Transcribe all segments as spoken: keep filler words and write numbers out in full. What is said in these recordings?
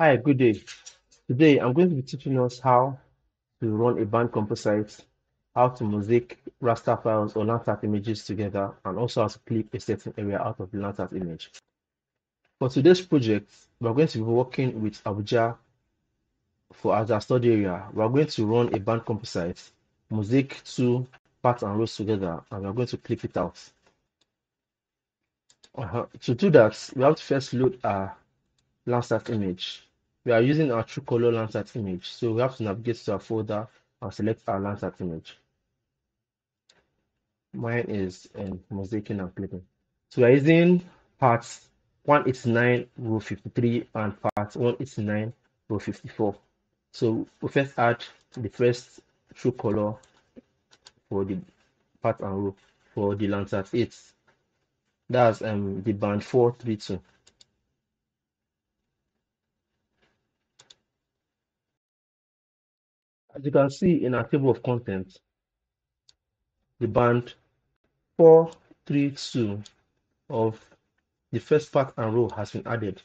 Hi, good day. Today I'm going to be teaching us how to run a band composite, how to mosaic raster files or Landsat images together, and also how to clip a certain area out of the Landsat image. For today's project, we're going to be working with Abuja for as our study area. We're going to run a band composite, mosaic two parts and rows together, and we're going to clip it out. Uh-huh. To do that, we have to first load our Landsat image. We are using our Truecaller Landsat image, so we have to navigate to our folder and select our Landsat image. Mine is um, mosaicing and clipping. So we are using parts one eighty-nine row fifty-three and parts one eighty-nine row fifty-four. So we first add the first Truecaller for the part and row for the Landsat eight. That's um the band four three two. As you can see in our table of contents, the band four three two of the first part and row has been added.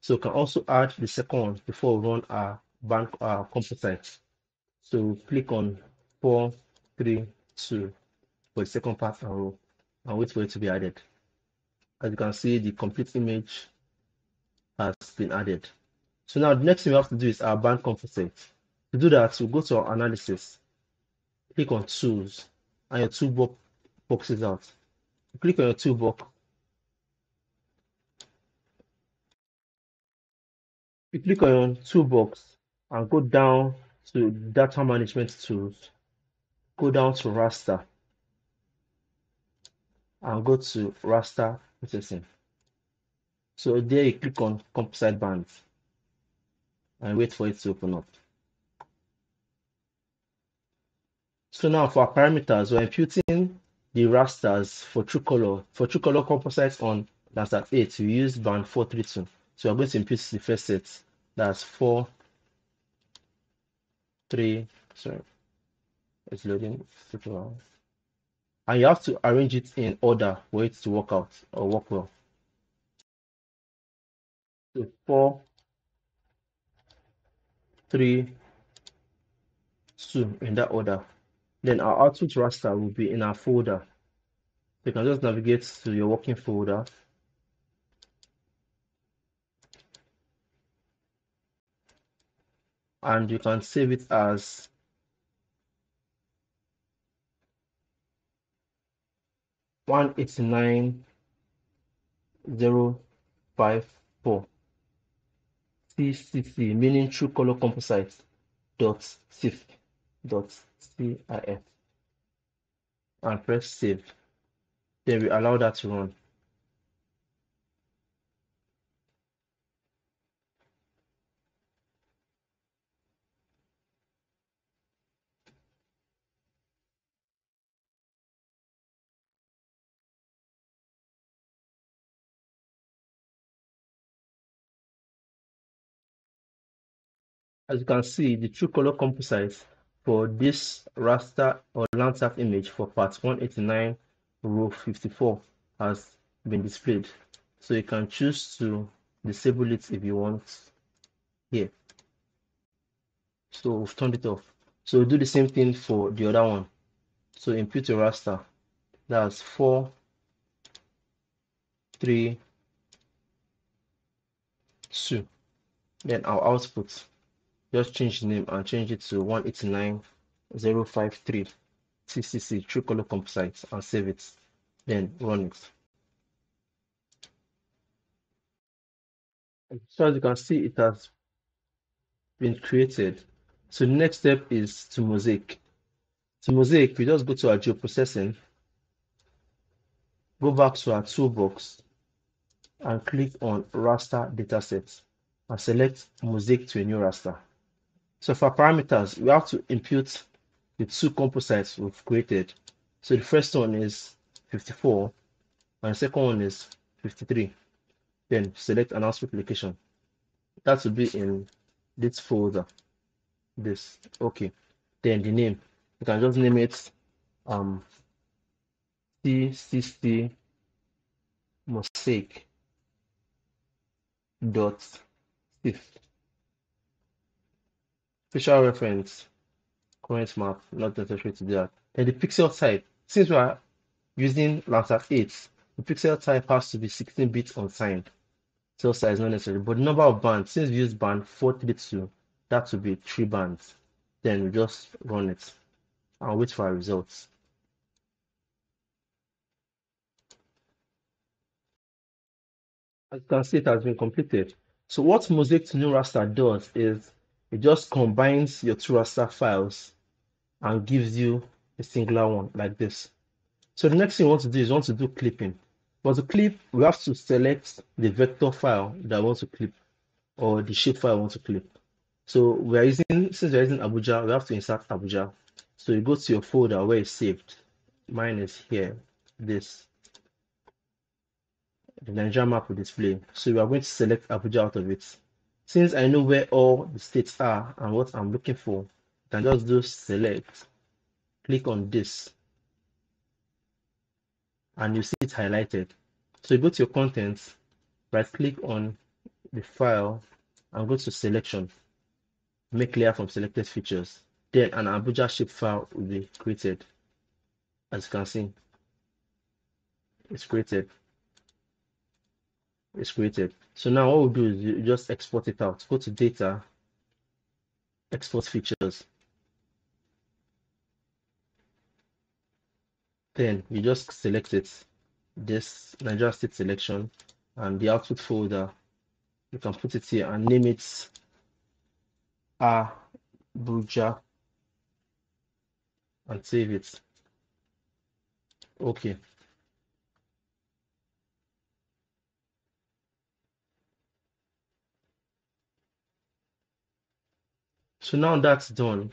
So we can also add the second one before we run our band our composite. So click on four three two for the second part and row and wait for it to be added. As you can see, the complete image has been added. So now the next thing we have to do is our band composite. To do that, we'll go to our analysis, click on tools, and your toolbox boxes out. Click on your toolbox. You click on toolbox and go down to data management tools. Go down to raster and go to raster processing. So there you click on composite bands and wait for it to open up. So now for our parameters, we're imputing the rasters for Truecaller. For Truecaller composites on Landsat eight, we use band four three two. So we're going to impute the first set. That's four three. Sorry, it's loading. And you have to arrange it in order for it to work out or work well. So four three two in that order. Then our output raster will be in our folder. You can just navigate to your working folder. And you can save it as one eight nine dot zero five four T C C, meaning Truecaller composite dot cif dot C I F, and press save. Then we allow that to run. As you can see, the Truecaller composite for this raster or Landsat image for part one eighty-nine row fifty-four has been displayed. So you can choose to disable it if you want here. So we've turned it off. So we'll do the same thing for the other one. So impute a raster. That's four three two. Then our output. Just change the name and change it to one eight nine dot zero five three T C C Truecaller composite and save it. Then run it. So as you can see, it has been created. So the next step is to mosaic. To mosaic, we just go to our geoprocessing, go back to our toolbox, and click on raster datasets and select mosaic to a new raster. So for parameters, we have to impute the two composites we've created. So the first one is fifty-four, and the second one is fifty-three. Then select an output location. That will be in this folder. This, okay. Then the name, you can just name it um, T C C mosaic dot cif Visual reference, current map, not necessary to do that. Then the pixel type, since we are using Landsat eight, the pixel type has to be sixteen bits unsigned. Cell size not necessary, but number of bands, since we use band four thirty-two, that will be three bands. Then we just run it and wait for our results. As you can see, it has been completed. So what Mosaic to New Raster does is it just combines your two raster files and gives you a singular one like this. So the next thing you want to do is you want to do clipping. But to clip, we have to select the vector file that I want to clip or the shape file I want to clip. So we are using, since we are using Abuja, we have to insert Abuja. So you go to your folder where it's saved. Mine is here, this. The Nigeria map will display. So we are going to select Abuja out of it. Since I know where all the states are and what I'm looking for, I can just do select, click on this, and you see it highlighted. So you go to your contents, right click on the file and go to selection, make layer from selected features. Then an Abuja shape file will be created. As you can see, it's created. It's created. So now what we'll do is you just export it out. Go to data, export features. Then you just select it, this Nigeria state selection, and the output folder, you can put it here and name it Abuja and save it. Okay. So now that's done,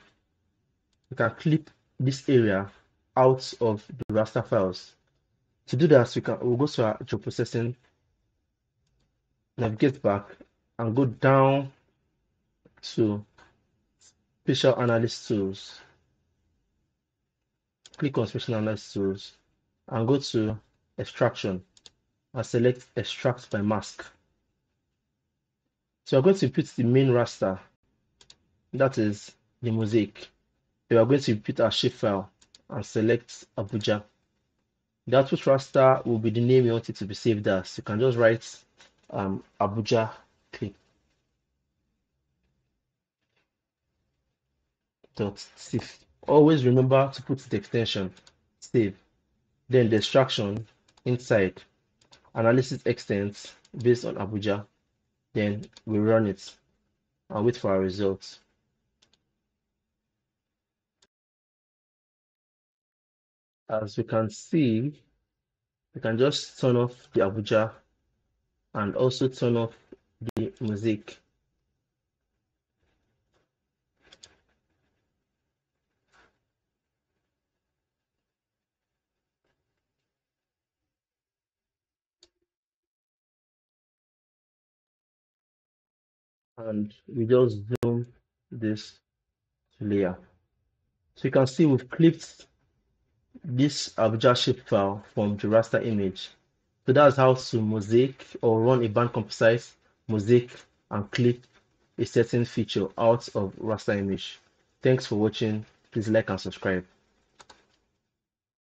you can clip this area out of the raster files. To do that, we can we'll go to our geoprocessing, navigate back, and go down to Spatial Analysis Tools. Click on Spatial Analysis Tools and go to Extraction and select Extract by Mask. So we're going to put the main raster, that is the mosaic. We are going to put our shapefile and select Abuja. The output raster will be the name you want it to be saved as. You can just write um, Abuja clip dot save. Always remember to put the extension save. Then the extraction inside analysis extents based on Abuja. Then we run it and wait for our results. As you can see, you can just turn off the Abuja and also turn off the mosaic. And we just zoom this layer. So you can see we've clipped this Abuja shape file from the raster image. So that's how to mosaic or run a band composite, mosaic, and clip a certain feature out of raster image. Thanks for watching. Please like and subscribe.